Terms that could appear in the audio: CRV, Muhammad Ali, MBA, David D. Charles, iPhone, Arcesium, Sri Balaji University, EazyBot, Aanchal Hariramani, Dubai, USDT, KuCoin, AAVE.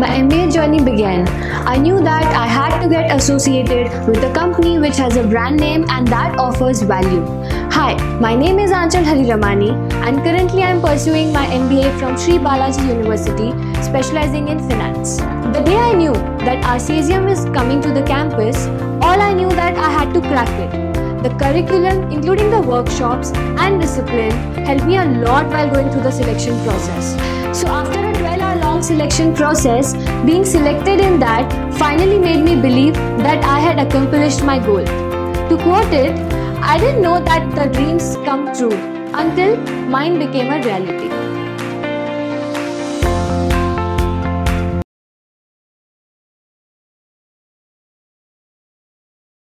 My MBA journey began. I knew that I had to get associated with a company which has a brand name and that offers value. Hi, my name is Aanchal Hariramani and currently I am pursuing my MBA from Sri Balaji University, specializing in finance. The day I knew that Arcesium is coming to the campus, all I knew that I had to crack it. The curriculum, including the workshops and discipline, helped me a lot while going through the selection process. So after a 12-hour long selection process, being selected in that finally made me believe that I had accomplished my goal. To quote it, I didn't know that the dreams come true until mine became a reality.